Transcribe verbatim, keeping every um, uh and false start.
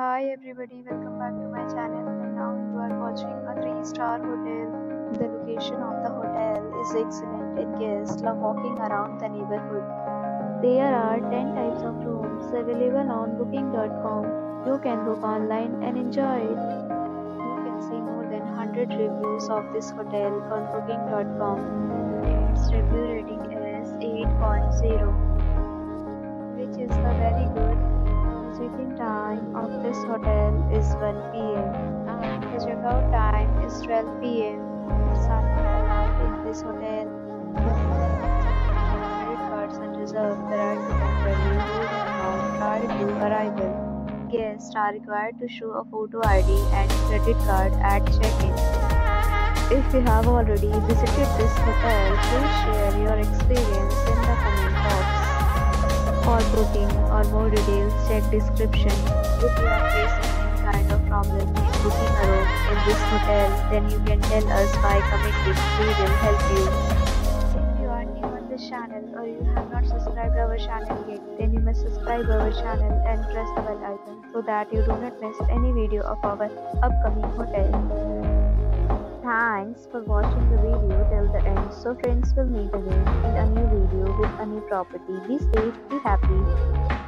Hi everybody, welcome back to my channel, and now you are watching a three star hotel. The location of the hotel is excellent and guests love walking around the neighborhood. There are ten types of rooms available on booking dot com. You can book online and enjoy it. You can see more than one hundred reviews of this hotel on booking dot com. Its review rating is eight point zero, which is a very good. Check-in time of this hotel is one p m and the check-out time is twelve p m Some people are in this hotel. Credit cards and reserve the right to temporarily hold an amount prior to arrival. Guests are required to show a photo I D and credit card at check-in. If you have already visited this hotel, please share your experience in the comment box. For booking or more details, check description. If you are facing any kind of problem in booking a room in this hotel, then you can tell us by commenting. We will help you. If you are new on this channel or you have not subscribed our channel yet, then you must subscribe our channel and press the bell icon so that you do not miss any video of our upcoming hotel. Thanks for watching the video till the end. So friends, will meet again in a new video with a new property. Be safe, be happy.